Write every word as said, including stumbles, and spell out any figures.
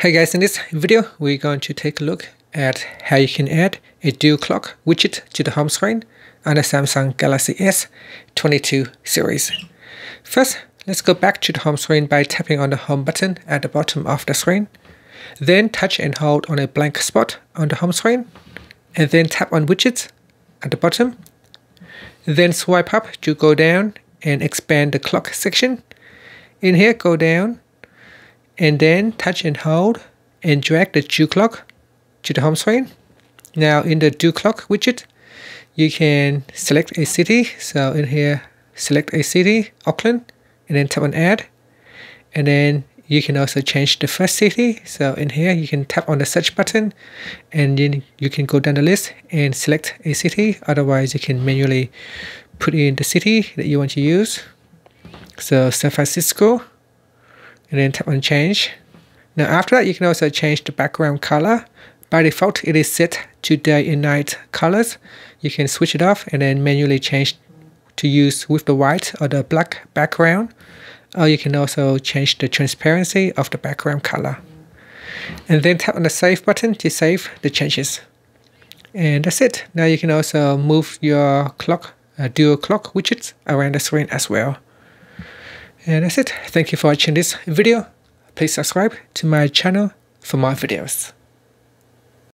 Hey guys, in this video we're going to take a look at how you can add a dual clock widget to the home screen on the Samsung Galaxy S twenty-two series. First, let's go back to the home screen by tapping on the home button at the bottom of the screen. Then touch and hold on a blank spot on the home screen, and then tap on widgets at the bottom. Then swipe up to go down and expand the clock section. In here, go down and then touch and hold and drag the dual clock to the home screen. Now in the dual clock widget, you can select a city. So in here, select a city, Auckland, and then tap on add. And then you can also change the first city. So in here, you can tap on the search button and then you can go down the list and select a city. Otherwise, you can manually put in the city that you want to use. So San Francisco, and then tap on change. Now after that, you can also change the background color. By default, it is set to day and night colors. You can switch it off and then manually change to use with the white or the black background. Or you can also change the transparency of the background color. And then tap on the save button to save the changes. And that's it. Now you can also move your clock, uh, dual clock widgets around the screen as well. And that's it. Thank you for watching this video. Please subscribe to my channel for more videos.